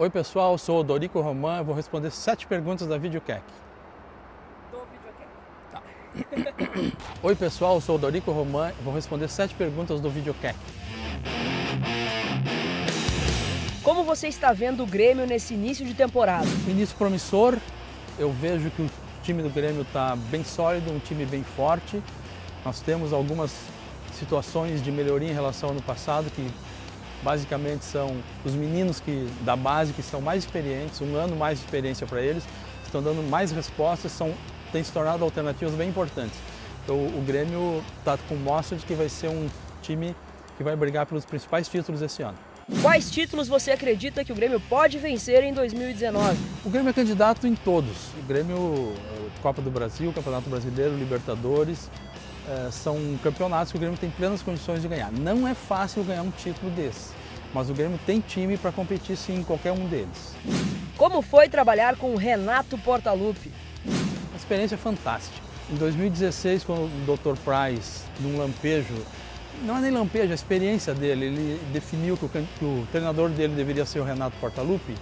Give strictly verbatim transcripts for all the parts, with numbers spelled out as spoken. Oi pessoal, sou o Odorico Roman, eu vou responder sete perguntas da VideoQueki. Do VideoQueki. Tá. Oi pessoal, sou o Odorico Roman, eu vou responder sete perguntas do VideoQueki. Como você está vendo o Grêmio nesse início de temporada? Início promissor, eu vejo que o time do Grêmio está bem sólido, um time bem forte. Nós temos algumas situações de melhoria em relação ao ano passado, que basicamente são os meninos que, da base que são mais experientes, um ano mais de experiência para eles, estão dando mais respostas, são, têm se tornado alternativas bem importantes. Então o Grêmio está com mostra de que vai ser um time que vai brigar pelos principais títulos esse ano. Quais títulos você acredita que o Grêmio pode vencer em dois mil e dezenove? O Grêmio é candidato em todos. O Grêmio, Copa do Brasil, Campeonato Brasileiro, Libertadores, são campeonatos que o Grêmio tem plenas condições de ganhar. Não é fácil ganhar um título desse, mas o Grêmio tem time para competir sim em qualquer um deles. Como foi trabalhar com o Renato Portaluppi? Uma experiência fantástica. Em doutor dezesseis, quando o doutor Price, num lampejo, não é nem lampejo, é a experiência dele, ele definiu que o, que o treinador dele deveria ser o Renato Portaluppi. Uh,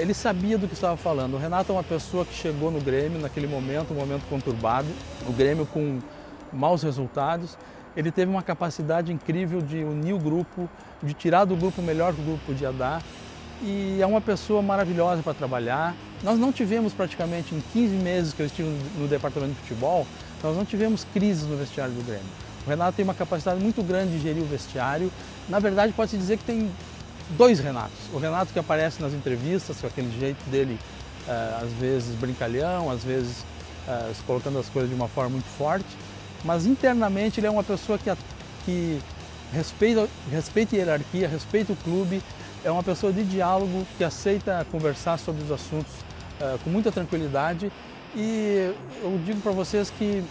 ele sabia do que estava falando. O Renato é uma pessoa que chegou no Grêmio naquele momento, um momento conturbado, o Grêmio com maus resultados, ele teve uma capacidade incrível de unir o grupo, de tirar do grupo o melhor que o grupo podia dar, e é uma pessoa maravilhosa para trabalhar. Nós não tivemos praticamente em quinze meses que eu estive no departamento de futebol, nós não tivemos crises no vestiário do Grêmio. O Renato tem uma capacidade muito grande de gerir o vestiário, na verdade pode-se dizer que tem dois Renatos. O Renato que aparece nas entrevistas, com aquele jeito dele, às vezes brincalhão, às vezes colocando as coisas de uma forma muito forte, mas internamente ele é uma pessoa que, que respeita, respeita a hierarquia, respeita o clube, é uma pessoa de diálogo, que aceita conversar sobre os assuntos uh, com muita tranquilidade. E eu digo para vocês que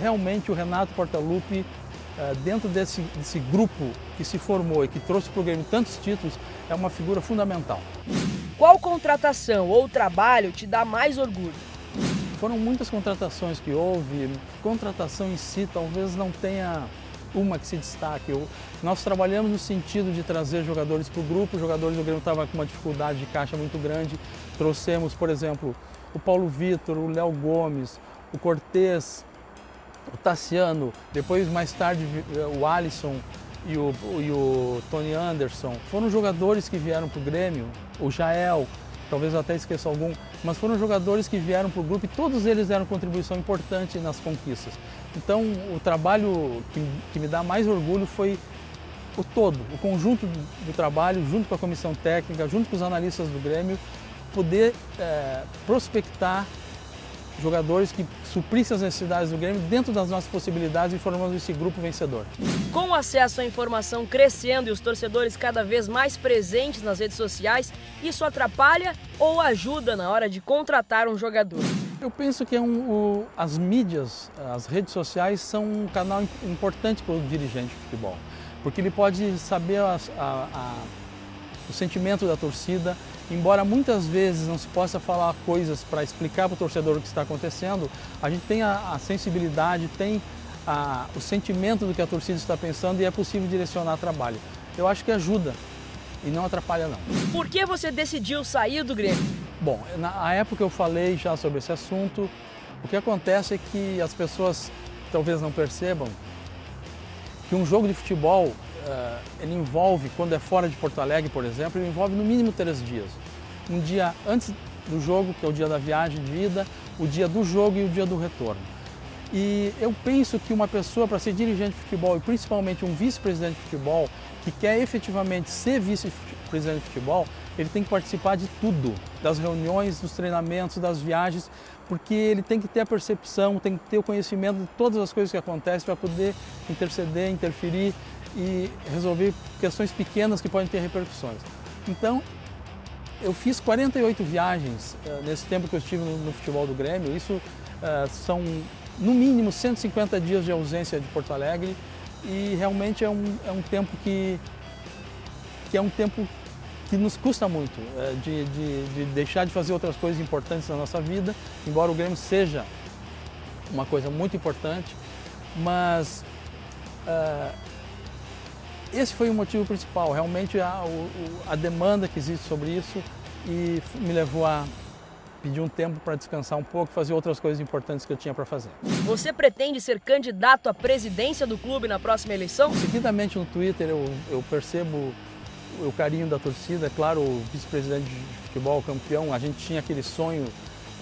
realmente o Renato Portaluppi, uh, dentro desse, desse grupo que se formou e que trouxe para o Grêmio tantos títulos, é uma figura fundamental. Qual contratação ou trabalho te dá mais orgulho? Foram muitas contratações que houve, contratação em si talvez não tenha uma que se destaque. Eu, nós trabalhamos no sentido de trazer jogadores para o grupo, os jogadores do Grêmio estavam com uma dificuldade de caixa muito grande. Trouxemos, por exemplo, o Paulo Vitor, o Léo Gomes, o Cortes, o Tassiano, depois mais tarde o Alisson e o, e o Tony Anderson. Foram jogadores que vieram para o Grêmio, o Jael, talvez eu até esqueça algum, mas foram jogadores que vieram para o grupo e todos eles deram contribuição importante nas conquistas. Então o trabalho que, que me dá mais orgulho foi o todo, o conjunto do, do trabalho, junto com a comissão técnica, junto com os analistas do Grêmio, poder é, prospectar jogadores que suprissem as necessidades do Grêmio dentro das nossas possibilidades e formamos esse grupo vencedor. Com o acesso à informação crescendo e os torcedores cada vez mais presentes nas redes sociais, isso atrapalha ou ajuda na hora de contratar um jogador? Eu penso que é um, o, as mídias, as redes sociais, são um canal importante para o dirigente de futebol, porque ele pode saber a, a, a, o sentimento da torcida. Embora muitas vezes não se possa falar coisas para explicar para o torcedor o que está acontecendo, a gente tem a, a sensibilidade, tem a, o sentimento do que a torcida está pensando e é possível direcionar trabalho. Eu acho que ajuda e não atrapalha não. Por que você decidiu sair do Grêmio? Bom, na época eu falei já sobre esse assunto. O que acontece é que as pessoas talvez não percebam que um jogo de futebol Uh, ele envolve, quando é fora de Porto Alegre, por exemplo, ele envolve no mínimo três dias. Um dia antes do jogo, que é o dia da viagem de ida, o dia do jogo e o dia do retorno. E eu penso que uma pessoa, para ser dirigente de futebol e principalmente um vice-presidente de futebol, que quer efetivamente ser vice-presidente de futebol, ele tem que participar de tudo, das reuniões, dos treinamentos, das viagens, porque ele tem que ter a percepção, tem que ter o conhecimento de todas as coisas que acontecem para poder interceder, interferir e resolver questões pequenas que podem ter repercussões. Então, eu fiz quarenta e oito viagens uh, nesse tempo que eu estive no, no futebol do Grêmio. Isso uh, são, no mínimo, cento e cinquenta dias de ausência de Porto Alegre e realmente é um, é um tempo que, que é um tempo que nos custa muito uh, de, de, de deixar de fazer outras coisas importantes na nossa vida, embora o Grêmio seja uma coisa muito importante, mas... Uh, Esse foi o motivo principal, realmente a, o, a demanda que existe sobre isso e me levou a pedir um tempo para descansar um pouco, fazer outras coisas importantes que eu tinha para fazer. Você pretende ser candidato à presidência do clube na próxima eleição? Seguidamente no Twitter eu, eu percebo o carinho da torcida, claro, o vice-presidente de futebol, campeão, a gente tinha aquele sonho,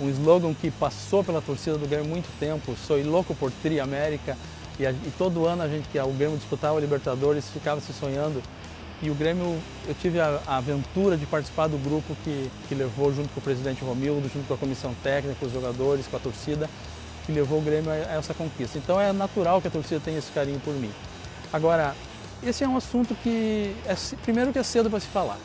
um slogan que passou pela torcida do Grêmio há muito tempo, sou louco por Tri-América, e, e todo ano a gente, que o Grêmio disputava a Libertadores, ficava se sonhando. E o Grêmio, eu tive a, a aventura de participar do grupo que, que levou, junto com o presidente Romildo, junto com a comissão técnica, com os jogadores, com a torcida, que levou o Grêmio a, a essa conquista. Então é natural que a torcida tenha esse carinho por mim. Agora, esse é um assunto que, é, primeiro que é cedo para se falar.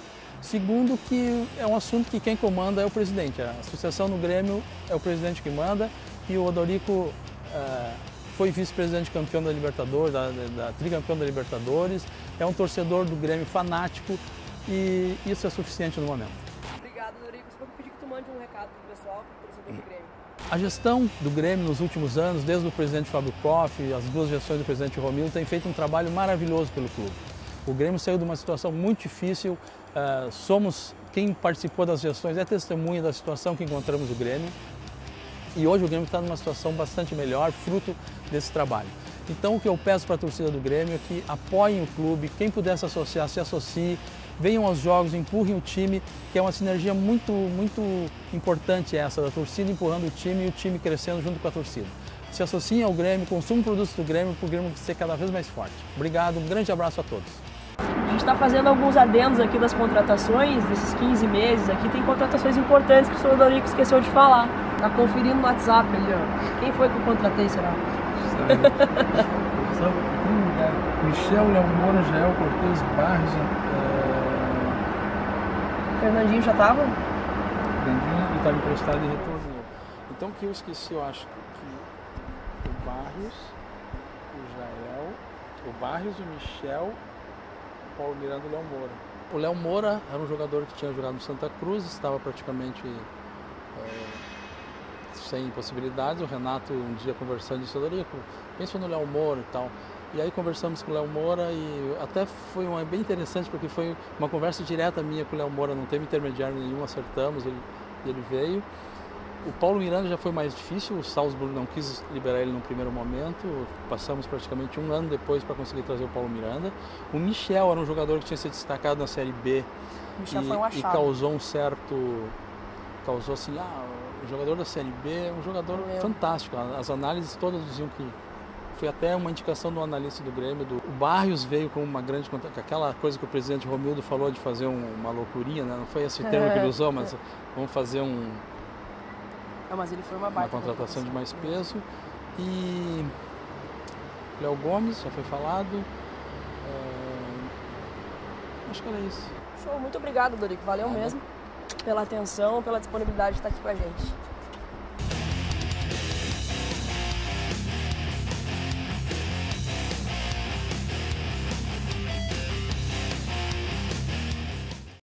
Segundo que é um assunto que quem comanda é o presidente. A associação no Grêmio é o presidente que manda e o Odorico uh, foi vice-presidente campeão da Libertadores, da, da, da tricampeão da Libertadores, é um torcedor do Grêmio fanático e isso é suficiente no momento. Obrigado, Odorico. Só vou pedir que tu mande um recado pro pessoal, pro torcedor do Grêmio. A gestão do Grêmio nos últimos anos, desde o presidente Fábio Koff, as duas gestões do presidente Romildo, tem feito um trabalho maravilhoso pelo clube. O Grêmio saiu de uma situação muito difícil, uh, somos, quem participou das gestões é testemunha da situação que encontramos o Grêmio e hoje o Grêmio está numa situação bastante melhor, fruto desse trabalho. Então o que eu peço para a torcida do Grêmio é que apoiem o clube, quem puder se associar, se associe, venham aos jogos, empurrem o time, que é uma sinergia muito, muito importante essa, da torcida empurrando o time e o time crescendo junto com a torcida. Se associem ao Grêmio, consumam produtos do Grêmio para o Grêmio ser cada vez mais forte. Obrigado, um grande abraço a todos. A gente está fazendo alguns adendos aqui das contratações, desses quinze meses aqui, tem contratações importantes que o senhor Odorico esqueceu de falar. Tá conferindo no WhatsApp ali, ó. Quem foi que eu contratei, será? Michel, Léo Moura, Jael, Cortês, Barros... É... Fernandinho já estava? Fernandinho estava emprestado e retornou. Então o que eu esqueci, eu acho que o Barros, o Jael, o Barros, o Michel... Paulo Miranda e o Léo Moura. O Léo Moura era um jogador que tinha jogado no Santa Cruz, estava praticamente é, sem possibilidades. O Renato, um dia conversando, disse, Odorico, pensa no Léo Moura e tal. E aí conversamos com o Léo Moura e até foi uma, bem interessante, porque foi uma conversa direta minha com o Léo Moura, não teve intermediário nenhum, acertamos, ele, ele veio. O Paulo Miranda já foi mais difícil, o Salzburg não quis liberar ele no primeiro momento, passamos praticamente um ano depois para conseguir trazer o Paulo Miranda. O Michel era um jogador que tinha se destacado na Série B e, e causou um certo... causou assim, ah, o jogador da Série B é um jogador Meu. fantástico, as análises todas diziam que... Foi até uma indicação do analista do Grêmio, do... o Barros veio com uma grande... Com aquela coisa que o presidente Romildo falou de fazer um, uma loucurinha, né? Não foi esse termo que ele usou, mas vamos fazer um... Não, mas ele foi uma baita. Uma contratação de mais peso. E Léo Gomes, já foi falado. É... Acho que era isso. Show, muito obrigado, Odorico. Valeu é. mesmo pela atenção, pela disponibilidade de estar aqui com a gente.